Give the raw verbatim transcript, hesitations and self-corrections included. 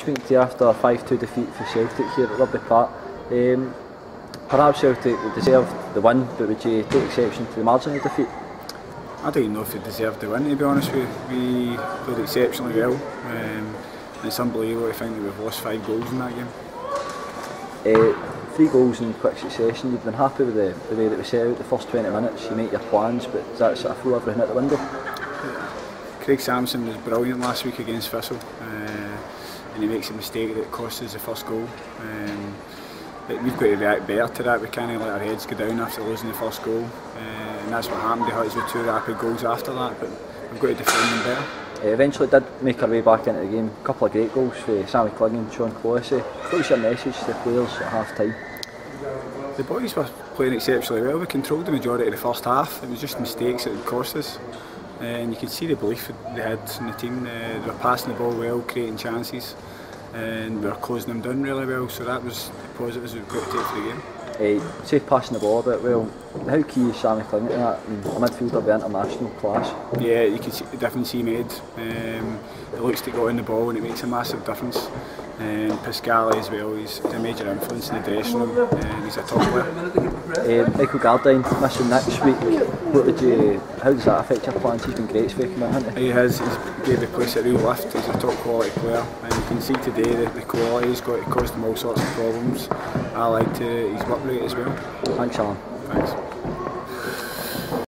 speaking to you after a five two defeat for Celtic here at Rugby Park. Um, perhaps Celtic deserved the win, but would you take exception to the marginal defeat? I don't even know if they deserved the win, to be honest with you. We played exceptionally well. Um, and it's unbelievable to think that we've lost five goals in that game. Uh, three goals in quick succession. You've been happy with the, the way that we set out the first twenty minutes, you make your plans, but does that sort of throw everything out the window? Craig Samson was brilliant last week against Thistle, uh, and he makes a mistake that costs us the first goal. Um, but we've got to react better to that. We can't let our heads go down after losing the first goal, uh, and that's what happened to us with two rapid goals after that, but we've got to defend them better. Uh, eventually did make our way back into the game. A couple of great goals for Sammy Clingan and Sean Clossy. What was your message to the players at half time? The boys were playing exceptionally well. We controlled the majority of the first half. It was just mistakes that would cost us. Uh, and you could see the belief they had in the team. Uh, they were passing the ball well, creating chances, and they were closing them down really well. So that was the positives we've got to take for the game. Uh, say passing the ball a bit well, how key is Sammy Clingan in that? I mean, midfielder of the international class. Yeah, you can see the difference he made. Um, it looks to go in the ball and it makes a massive difference. And um, Pascale as well, he's a major influence in the dressing room and he's a top player. Uh, Michael Gardyne missing next week, what would you, how does that affect your plans? He's been great for him, hasn't he? He has, he's gave the place a real lift, he's a top quality player and you can see today that the quality he's got, it caused him all sorts of problems. I like to, he's worked right as well. Thanks Alan. Thanks.